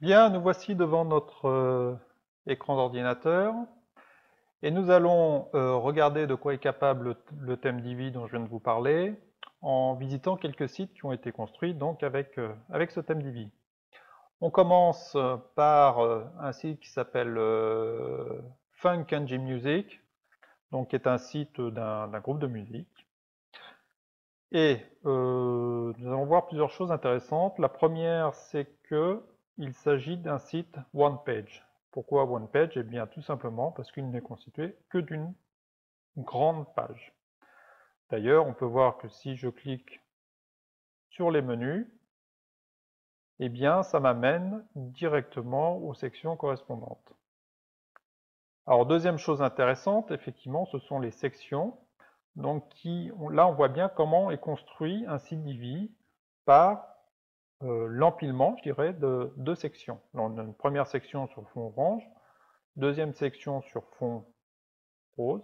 Bien, nous voici devant notre écran d'ordinateur et nous allons regarder de quoi est capable le thème Divi dont je viens de vous parler en visitant quelques sites qui ont été construits donc avec ce thème Divi. On commence par un site qui s'appelle Funk and Jim Music, donc qui est un site d'un groupe de musique. Et nous allons voir plusieurs choses intéressantes. La première, c'est que il s'agit d'un site One Page. Pourquoi One Page? Eh bien, tout simplement parce qu'il n'est constitué que d'une grande page. D'ailleurs, on peut voir que si je clique sur les menus, eh bien, ça m'amène directement aux sections correspondantes. Alors, deuxième chose intéressante, effectivement, ce sont les sections. Donc, là, on voit bien comment est construit un site Divi par l'empilement, je dirais, de deux sections. Là, on a une première section sur fond orange, deuxième section sur fond rose,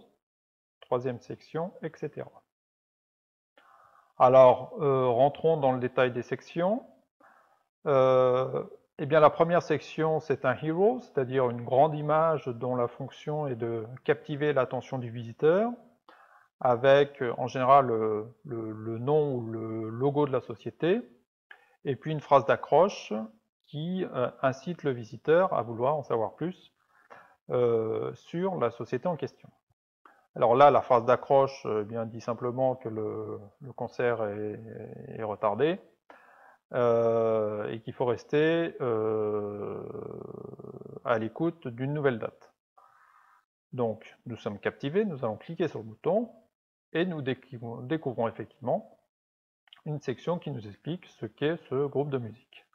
troisième section, etc. Alors, rentrons dans le détail des sections. Eh bien, la première section, c'est un hero, c'est-à-dire une grande image dont la fonction est de captiver l'attention du visiteur, avec en général le nom ou le logo de la société, et puis une phrase d'accroche qui incite le visiteur à vouloir en savoir plus sur la société en question. Alors là, la phrase d'accroche dit simplement que le concert est retardé et qu'il faut rester à l'écoute d'une nouvelle date. Donc, nous sommes captivés, nous allons cliquer sur le bouton et nous découvrons effectivement une section qui nous explique ce qu'est ce groupe de musique.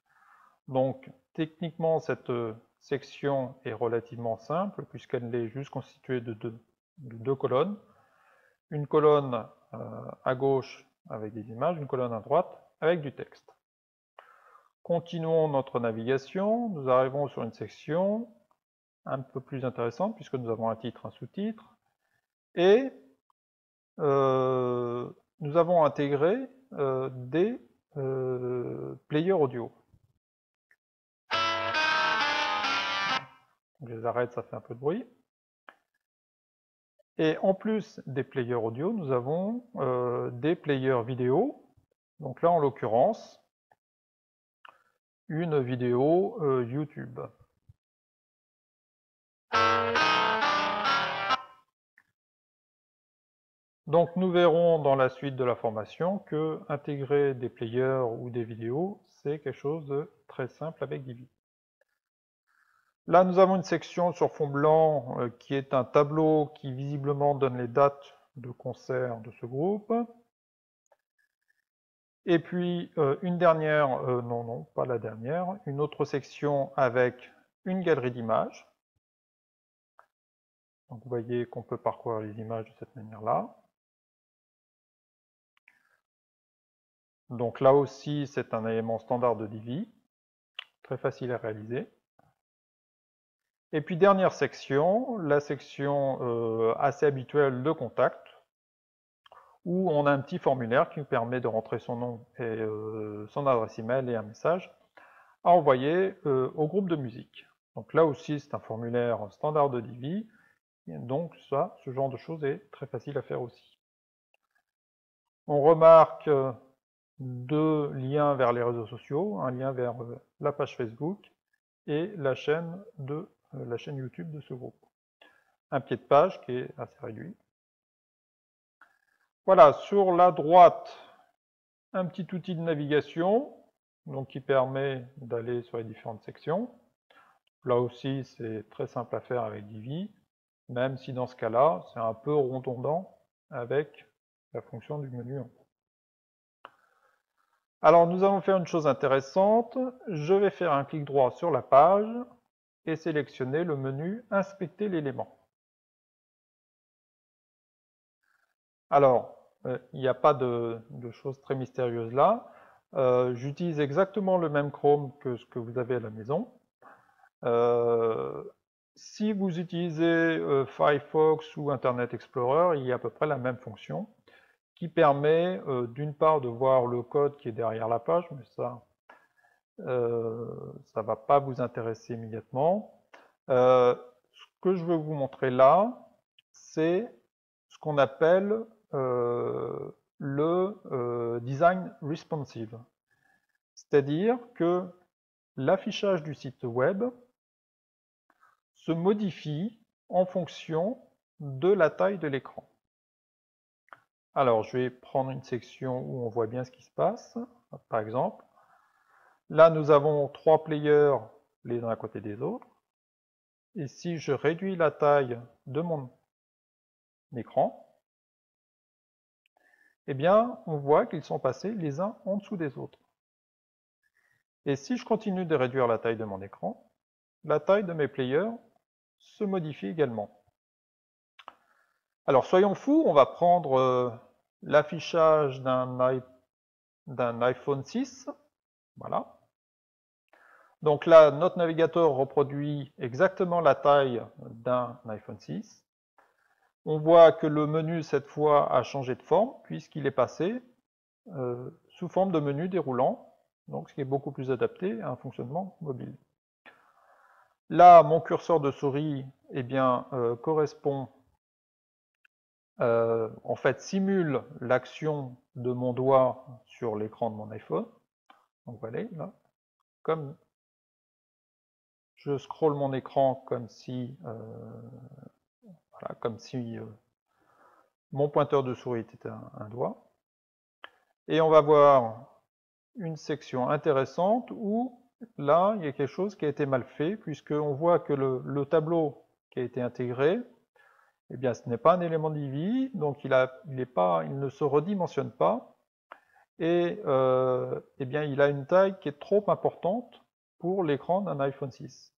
Donc techniquement, cette section est relativement simple puisqu'elle est juste constituée de deux colonnes. Une colonne à gauche avec des images, une colonne à droite avec du texte. Continuons notre navigation, nous arrivons sur une section un peu plus intéressante puisque nous avons un titre, un sous-titre et nous avons intégré des players audio. Je les arrête, ça fait un peu de bruit. Et en plus des players audio, nous avons des players vidéo. Donc là, en l'occurrence, une vidéo YouTube. Donc nous verrons dans la suite de la formation que intégrer des players ou des vidéos, c'est quelque chose de très simple avec Divi. Là, nous avons une section sur fond blanc qui est un tableau qui visiblement donne les dates de concert de ce groupe. Et puis une dernière, non, pas la dernière, une autre section avec une galerie d'images. Donc vous voyez qu'on peut parcourir les images de cette manière-là. Donc là aussi, c'est un élément standard de Divi, très facile à réaliser. Et puis dernière section, la section assez habituelle de contact, où on a un petit formulaire qui nous permet de rentrer son nom et son adresse email et un message à envoyer au groupe de musique. Donc là aussi, c'est un formulaire standard de Divi, donc ça, ce genre de choses est très facile à faire aussi. On remarque deux liens vers les réseaux sociaux, un lien vers la page Facebook et la chaîne YouTube de ce groupe. Un pied de page qui est assez réduit. Voilà, sur la droite, un petit outil de navigation donc qui permet d'aller sur les différentes sections. Là aussi, c'est très simple à faire avec Divi, même si dans ce cas-là, c'est un peu redondant avec la fonction du menu en haut. Alors nous allons faire une chose intéressante, je vais faire un clic droit sur la page et sélectionner le menu Inspecter l'élément. Alors, il n'y a pas de choses très mystérieuses là, j'utilise exactement le même Chrome que ce que vous avez à la maison. Si vous utilisez Firefox ou Internet Explorer, il y a à peu près la même fonction, qui permet d'une part de voir le code qui est derrière la page, mais ça ça ne va pas vous intéresser immédiatement. Ce que je veux vous montrer là, c'est ce qu'on appelle le design responsive. C'est-à-dire que l'affichage du site web se modifie en fonction de la taille de l'écran. Alors, je vais prendre une section où on voit bien ce qui se passe, par exemple. Là, nous avons 3 players les uns à côté des autres. Et si je réduis la taille de mon écran, eh bien, on voit qu'ils sont passés les uns en dessous des autres. Et si je continue de réduire la taille de mon écran, la taille de mes players se modifie également. Alors soyons fous, on va prendre l'affichage d'un iPhone 6. Voilà. Donc là, notre navigateur reproduit exactement la taille d'un iPhone 6. On voit que le menu, cette fois, a changé de forme, puisqu'il est passé sous forme de menu déroulant, donc ce qui est beaucoup plus adapté à un fonctionnement mobile. Là, mon curseur de souris eh bien, correspond, en fait, simule l'action de mon doigt sur l'écran de mon iPhone. Donc voilà, là, comme je scrolle mon écran comme si... Voilà, comme si mon pointeur de souris était un doigt. Et on va voir une section intéressante où là, il y a quelque chose qui a été mal fait, puisqu'on voit que le tableau qui a été intégré, eh bien, ce n'est pas un élément Divi, donc il ne se redimensionne pas, et eh bien, il a une taille qui est trop importante pour l'écran d'un iPhone 6.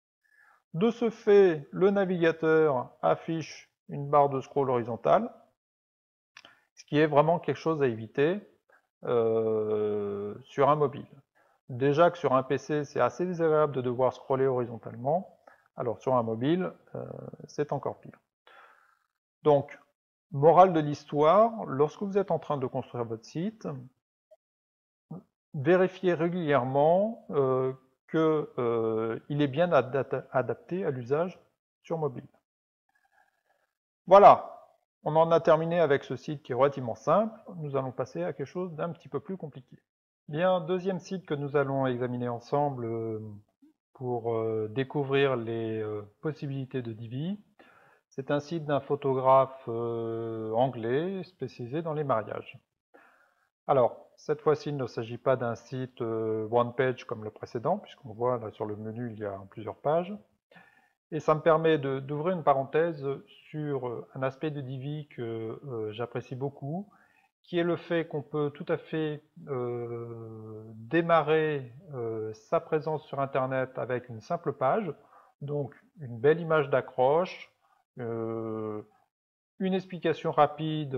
De ce fait, le navigateur affiche une barre de scroll horizontale, ce qui est vraiment quelque chose à éviter sur un mobile. Déjà que sur un PC, c'est assez désagréable de devoir scroller horizontalement, alors sur un mobile, c'est encore pire. Donc, morale de l'histoire, lorsque vous êtes en train de construire votre site, vérifiez régulièrement qu'il est bien adapté à l'usage sur mobile. Voilà, on en a terminé avec ce site qui est relativement simple. Nous allons passer à quelque chose d'un petit peu plus compliqué. Bien, deuxième site que nous allons examiner ensemble pour découvrir les possibilités de Divi. C'est un site d'un photographe anglais spécialisé dans les mariages. Alors, cette fois-ci, il ne s'agit pas d'un site one page comme le précédent, puisqu'on voit là sur le menu, il y a plusieurs pages. Et ça me permet d'ouvrir une parenthèse sur un aspect de Divi que j'apprécie beaucoup, qui est le fait qu'on peut tout à fait démarrer sa présence sur Internet avec une simple page, donc une belle image d'accroche, une explication rapide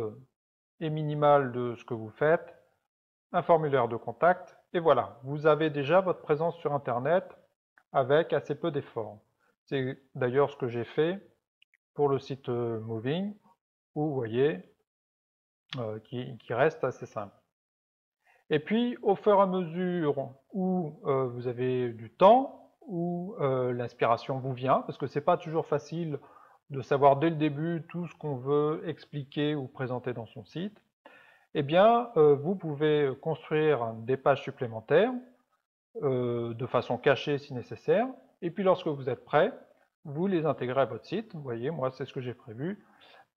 et minimale de ce que vous faites, un formulaire de contact, et voilà, vous avez déjà votre présence sur Internet avec assez peu d'efforts. C'est d'ailleurs ce que j'ai fait pour le site Moving, où vous voyez, qui reste assez simple. Et puis, au fur et à mesure où vous avez du temps, où l'inspiration vous vient, parce que c'est pas toujours facile de savoir dès le début tout ce qu'on veut expliquer ou présenter dans son site, eh bien, vous pouvez construire des pages supplémentaires de façon cachée si nécessaire, et puis lorsque vous êtes prêt, vous les intégrez à votre site. Vous voyez, moi, c'est ce que j'ai prévu.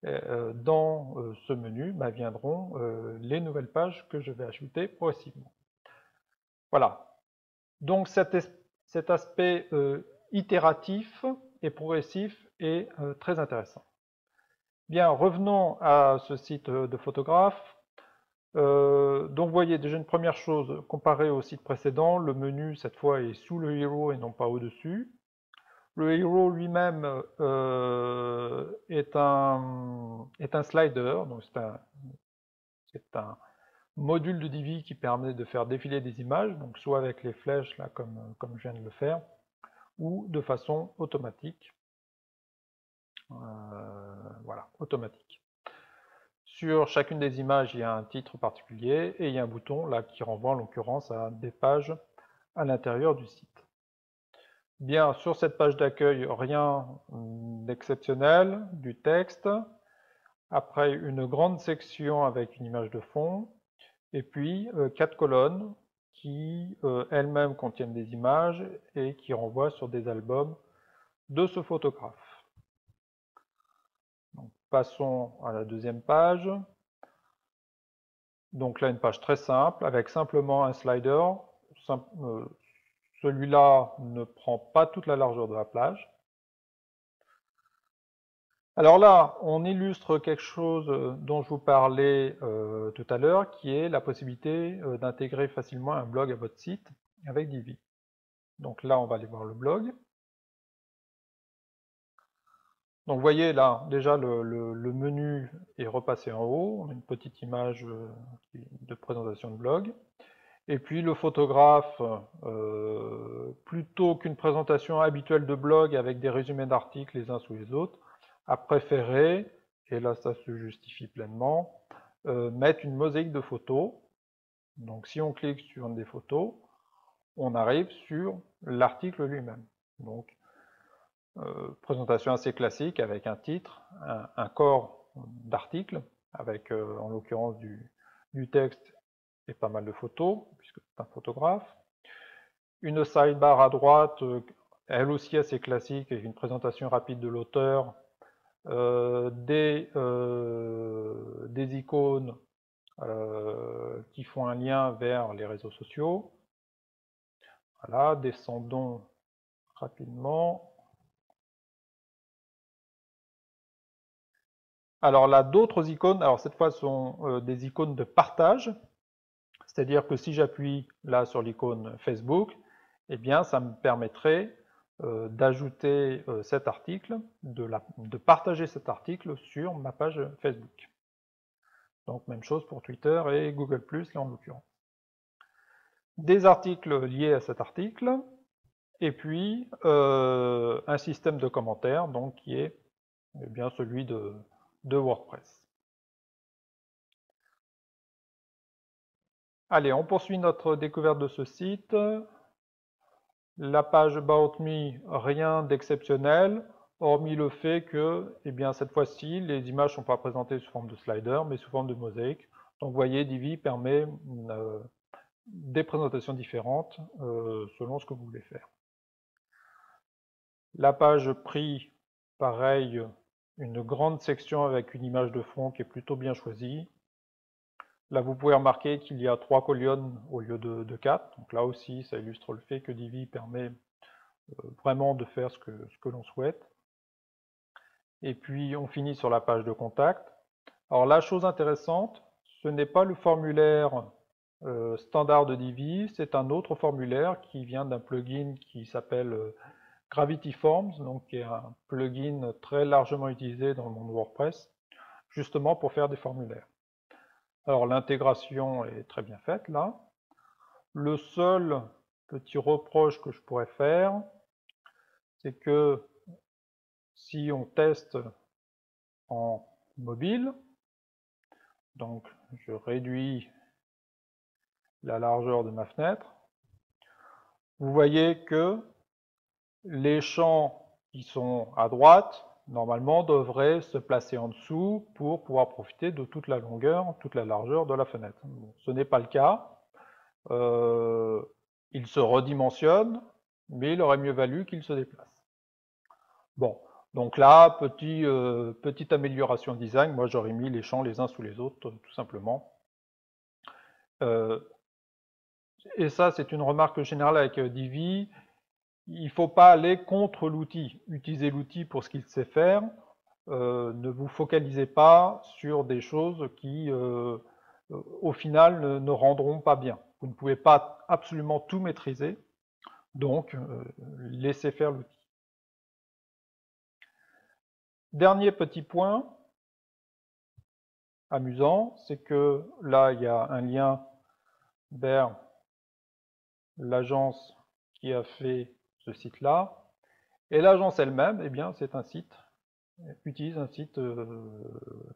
Dans ce menu viendront les nouvelles pages que je vais ajouter progressivement. Voilà. Donc, cet aspect itératif et progressif est très intéressant. Bien, revenons à ce site de photographe. Donc vous voyez déjà une première chose, comparé au site précédent, le menu cette fois est sous le héros et non pas au-dessus. Le héros lui-même est un slider, donc c'est un module de Divi qui permet de faire défiler des images, donc soit avec les flèches là comme je viens de le faire, ou de façon automatique. Voilà, automatique. Sur chacune des images, il y a un titre particulier et il y a un bouton là qui renvoie en l'occurrence à des pages à l'intérieur du site. Bien, sur cette page d'accueil, rien d'exceptionnel, du texte. Après, une grande section avec une image de fond. Et puis, quatre colonnes qui elles-mêmes contiennent des images et qui renvoient sur des albums de ce photographe. Donc, passons à la deuxième page. Donc là, une page très simple avec simplement un slider. Celui-là ne prend pas toute la largeur de la plage. Alors là, on illustre quelque chose dont je vous parlais tout à l'heure, qui est la possibilité d'intégrer facilement un blog à votre site avec Divi. Donc là, on va aller voir le blog. Donc vous voyez là, déjà le menu est repassé en haut, on a une petite image de présentation de blog. Et puis le photographe, plutôt qu'une présentation habituelle de blog avec des résumés d'articles les uns sous les autres, a préféré, et là ça se justifie pleinement, mettre une mosaïque de photos. Donc si on clique sur une des photos, on arrive sur l'article lui-même. Donc présentation assez classique avec un titre, un corps d'article, avec en l'occurrence du texte et pas mal de photos, puisque c'est un photographe. Une sidebar à droite, elle aussi assez classique, avec une présentation rapide de l'auteur, des icônes qui font un lien vers les réseaux sociaux. Voilà, descendons rapidement. Alors là, d'autres icônes, alors cette fois sont des icônes de partage. C'est-à-dire que si j'appuie là sur l'icône Facebook, eh bien ça me permettrait d'ajouter cet article, de partager cet article sur ma page Facebook. Donc même chose pour Twitter et Google+, là en l'occurrence. Des articles liés à cet article, et puis un système de commentaires, donc qui est eh bien, celui de WordPress. Allez, on poursuit notre découverte de ce site. La page About Me, rien d'exceptionnel, hormis le fait que, eh bien, cette fois-ci, les images ne sont pas présentées sous forme de slider, mais sous forme de mosaïque. Donc, vous voyez, Divi permet des présentations différentes selon ce que vous voulez faire. La page Prix, pareil, une grande section avec une image de fond qui est plutôt bien choisie. Là, vous pouvez remarquer qu'il y a 3 colonnes au lieu de 4. Donc là aussi, ça illustre le fait que Divi permet vraiment de faire ce que l'on souhaite. Et puis, on finit sur la page de contact. Alors, la chose intéressante, ce n'est pas le formulaire standard de Divi, c'est un autre formulaire qui vient d'un plugin qui s'appelle Gravity Forms, donc qui est un plugin très largement utilisé dans le monde WordPress, justement pour faire des formulaires. Alors l'intégration est très bien faite là. Le seul petit reproche que je pourrais faire, c'est que si on teste en mobile, donc je réduis la largeur de ma fenêtre, vous voyez que les champs qui sont à droite, normalement, devrait se placer en dessous pour pouvoir profiter de toute la longueur, toute la largeur de la fenêtre. Bon, ce n'est pas le cas. Il se redimensionne, mais il aurait mieux valu qu'il se déplace. Bon, donc là, petite amélioration design. Moi, j'aurais mis les champs les uns sous les autres, tout simplement. Et ça, c'est une remarque générale avec Divi. Il ne faut pas aller contre l'outil. Utilisez l'outil pour ce qu'il sait faire. Ne vous focalisez pas sur des choses qui, au final, ne rendront pas bien. Vous ne pouvez pas absolument tout maîtriser. Donc, laissez faire l'outil. Dernier petit point amusant, c'est que là, il y a un lien vers l'agence qui a fait ce site-là, et l'agence elle-même, eh bien, utilise un site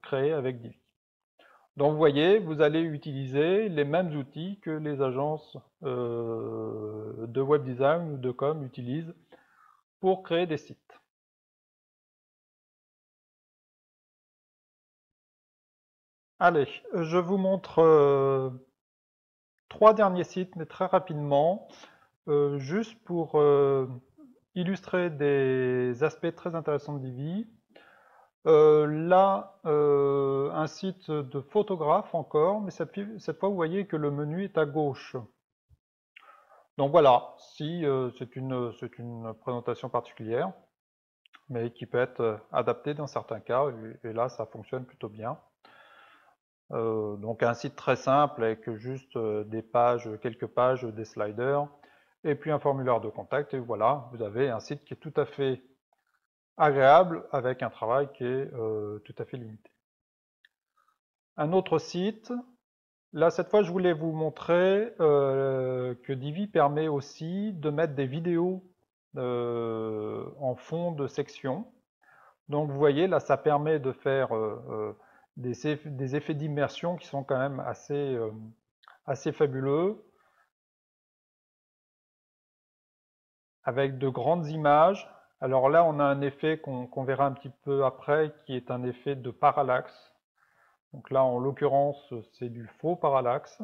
créé avec Divi. Donc vous voyez, vous allez utiliser les mêmes outils que les agences de web design ou de com utilisent pour créer des sites. Allez, je vous montre trois derniers sites, mais très rapidement, juste pour illustrer des aspects très intéressants de Divi. Là, un site de photographe encore, mais cette fois, vous voyez que le menu est à gauche. Donc voilà, si c'est une présentation particulière, mais qui peut être adaptée dans certains cas, et là, ça fonctionne plutôt bien. Donc un site très simple avec juste des pages, quelques pages, des sliders et puis un formulaire de contact, et voilà, vous avez un site qui est tout à fait agréable avec un travail qui est tout à fait limité. Un autre site, là cette fois je voulais vous montrer que Divi permet aussi de mettre des vidéos en fond de section. Donc vous voyez là, ça permet de faire des effets d'immersion qui sont quand même assez fabuleux, avec de grandes images. Alors là, on a un effet qu'on verra un petit peu après, qui est un effet de parallaxe. Donc là, en l'occurrence, c'est du faux parallaxe.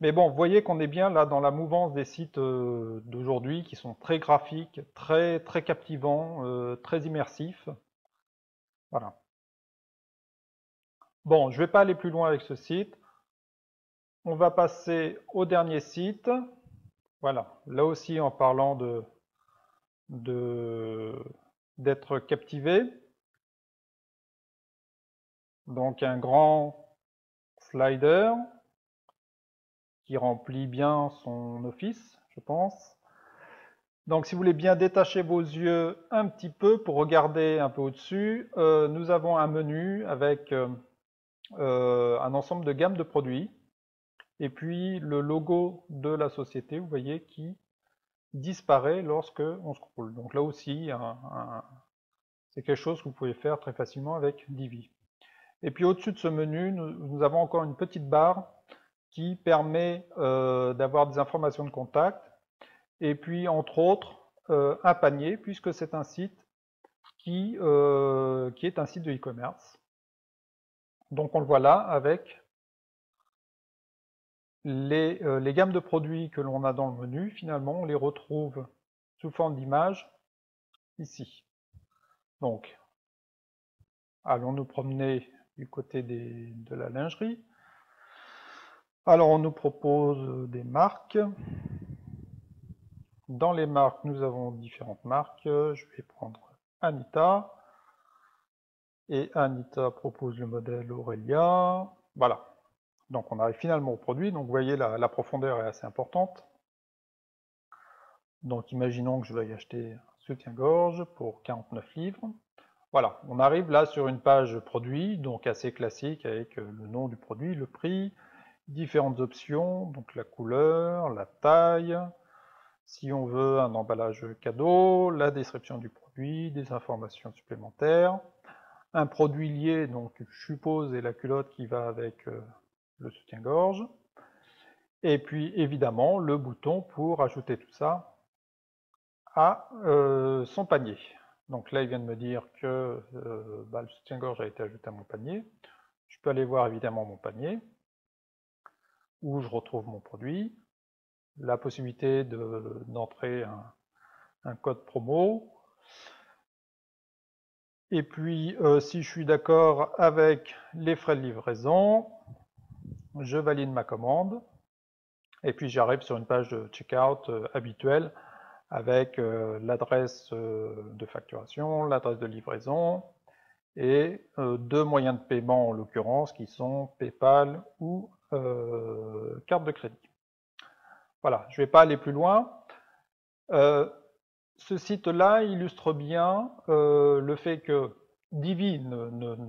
Mais bon, vous voyez qu'on est bien là dans la mouvance des sites d'aujourd'hui, qui sont très graphiques, très captivants, très immersifs. Voilà. Bon, je ne vais pas aller plus loin avec ce site. On va passer au dernier site. Voilà, là aussi en parlant d'être captivé. Donc un grand slider qui remplit bien son office, je pense. Donc si vous voulez bien détacher vos yeux un petit peu pour regarder un peu au-dessus, nous avons un menu avec... un ensemble de gammes de produits et puis le logo de la société, vous voyez, qui disparaît lorsque on scrolle. Donc là aussi, c'est quelque chose que vous pouvez faire très facilement avec Divi. Et puis au-dessus de ce menu, nous avons encore une petite barre qui permet d'avoir des informations de contact et puis entre autres un panier, puisque c'est un site qui est un site de e-commerce. Donc on le voit là avec les gammes de produits que l'on a dans le menu. Finalement, on les retrouve sous forme d'image ici. Donc, allons nous promener du côté de la lingerie. Alors, on nous propose des marques. Dans les marques, nous avons différentes marques. Je vais prendre Anita. Et Anita propose le modèle Aurélia. Voilà. Donc on arrive finalement au produit. Donc vous voyez, la profondeur est assez importante. Donc imaginons que je veuille acheter un soutien-gorge pour 49 livres. Voilà, on arrive là sur une page produit, donc assez classique, avec le nom du produit, le prix, différentes options, donc la couleur, la taille, si on veut un emballage cadeau, la description du produit, des informations supplémentaires. Un produit lié, donc je suppose, et la culotte qui va avec le soutien-gorge. Et puis évidemment, le bouton pour ajouter tout ça à son panier. Donc là, il vient de me dire que le soutien-gorge a été ajouté à mon panier. Je peux aller voir évidemment mon panier, où je retrouve mon produit. La possibilité d'entrer un code promo. Et puis, si je suis d'accord avec les frais de livraison, je valide ma commande. Et puis, j'arrive sur une page de checkout habituelle avec l'adresse de facturation, l'adresse de livraison et deux moyens de paiement en l'occurrence qui sont PayPal ou carte de crédit. Voilà, je ne vais pas aller plus loin. Ce site-là illustre bien le fait que Divi ne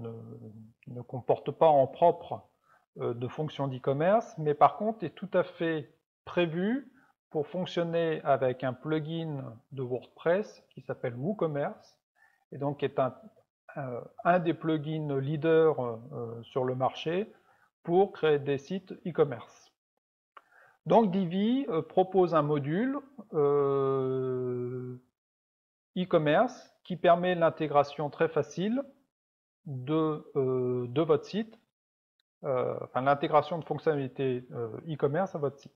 comporte pas en propre de fonction d'e-commerce, mais par contre est tout à fait prévu pour fonctionner avec un plugin de WordPress qui s'appelle WooCommerce, et donc est un des plugins leaders sur le marché pour créer des sites e-commerce. Donc Divi propose un module e-commerce qui permet l'intégration très facile de votre site, enfin l'intégration de fonctionnalités e-commerce à votre site.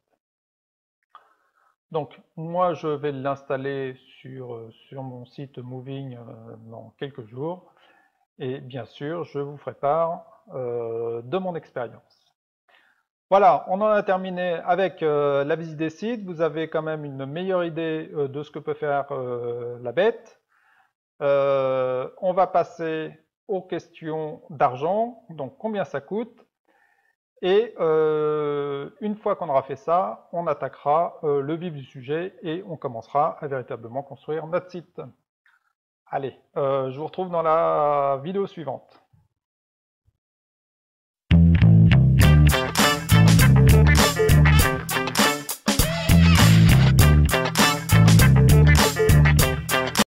Donc moi je vais l'installer sur mon site Moving dans quelques jours et bien sûr je vous ferai part de mon expérience. Voilà, on en a terminé avec la visite des sites. Vous avez quand même une meilleure idée de ce que peut faire la bête. On va passer aux questions d'argent, donc combien ça coûte. Et une fois qu'on aura fait ça, on attaquera le vif du sujet et on commencera à véritablement construire notre site. Allez, je vous retrouve dans la vidéo suivante.